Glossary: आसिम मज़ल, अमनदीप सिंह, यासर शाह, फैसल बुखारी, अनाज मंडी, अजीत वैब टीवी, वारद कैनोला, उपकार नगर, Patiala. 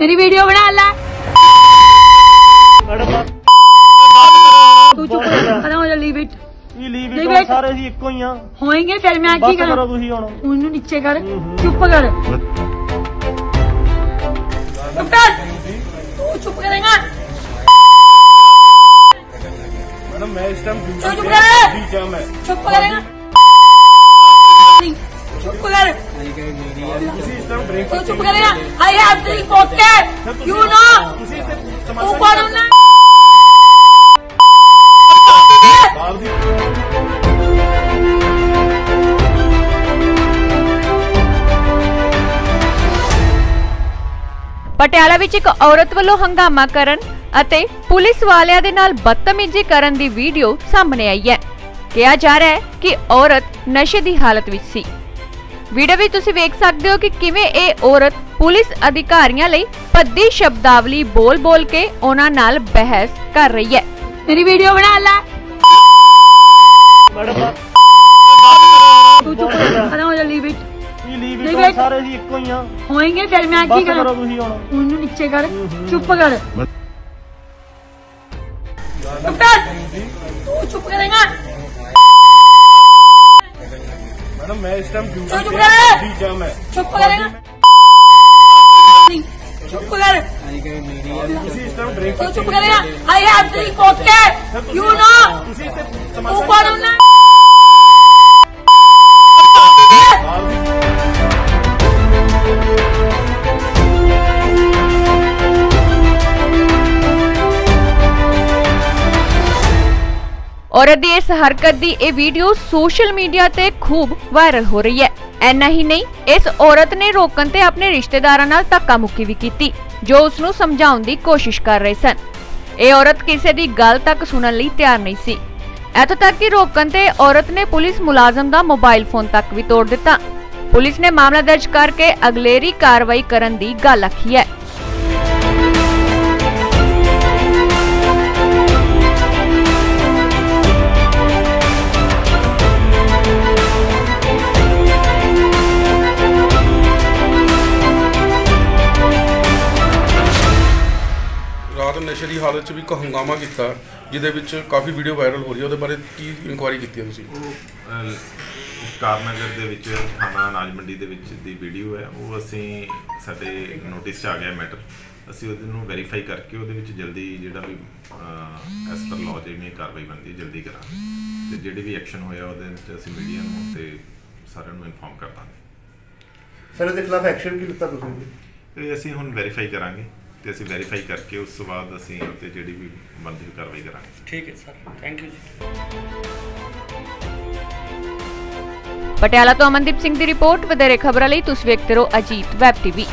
मेरी वीडियो बना ला। तू चुप हो जा, लीव इट। सारे जी इको ही होएंगे फिर मैं की करो तुसी हुन उनु नीचे कर, चुप कर, चुप कर, तू चुप करेगा। मैडम मैं इस टाइम चुप कर, ठीक है मैं चुप करेगा, चुप कर, तुसी इस टाइम ब्रेक, चुप करेगा। I have drink okay you know, तुसी तू कौन हो? पटियाला विच एक औरत वालों हंगामा करन अते पुलिस वालियां दे नाल बदतमीजी करन दी वीडियो सामने आई है। कहा जा रहा है कि औरत नशे दी हालत विच सी। वीडियो विच तुसीं वेख सकदे हो कि किवें इह औरत पुलिस अधिकारियां लई भद्दी शब्दावली बोल बोल के उहनां नाल बहस कर रही है। मेरी वीडियो बना ला। तू चुप हो जा, लीव इट। सारे जी इको ही होएंगे फिर मैं की करो तुसी हुन उनु नीचे कर, चुप कर, चुप कर, तू चुप करेगा। मैडम मैं इस टाइम चुप कर, ठीक है मैं चुप करेगा, चुप कर, तुसी इस टाइम ब्रेक, तू चुप करेगा। I have drink okay you know, तुसी तू कौन हो? औरत की इस हरकत की यह वीडियो सोशल मीडिया ते खूब वायरल हो रही है। ऐना ही नहीं, इस औरत ने रोकन ते अपने रिश्तेदारां नाल धक्का मुक्की भी की जो उसनूं समझाउण दी कोशिश कर रहे सन। ये औरत किसी की गल तक सुनने लई तैयार नहीं सी। इत्थों तक कि रोकन ते औरत ने पुलिस मुलाजम का मोबाइल फोन तक भी तोड़ दिता। पुलिस ने मामला दर्ज करके अगलेरी कार्रवाई करन दी गल आखी है। नशे की हालत भी हंगामा किया जिसे काफ़ी वीडियो वायरल हो रही है, उसके बारे की इनकुआरी की? उपकार नगर के थाना अनाज मंडी की वीडियो है, वो असी साडे नोटिस आ गया मैटर, असी वेरीफाई करके वो जल्दी जो भी एज पर लॉ जी कार्रवाई बनती है जल्दी करा, तो जो भी एक्शन होया असी मीडिया को सारे इनफॉर्म कर देंगे। सर इसके खिलाफ एक्शन की लिता तुसीं? असी हुण वेरीफाई करांगे, असी वेरीफाई करके उस बाद असी उते जिहड़ी भी बनदी कार्रवाई करांगे। ठीक है सर, थैंक यू जी। पटियाला तो अमनदीप सिंह की रिपोर्ट। वधेरे खबरां लई तुसीं वेखदे रहो अजीत वैब टीवी।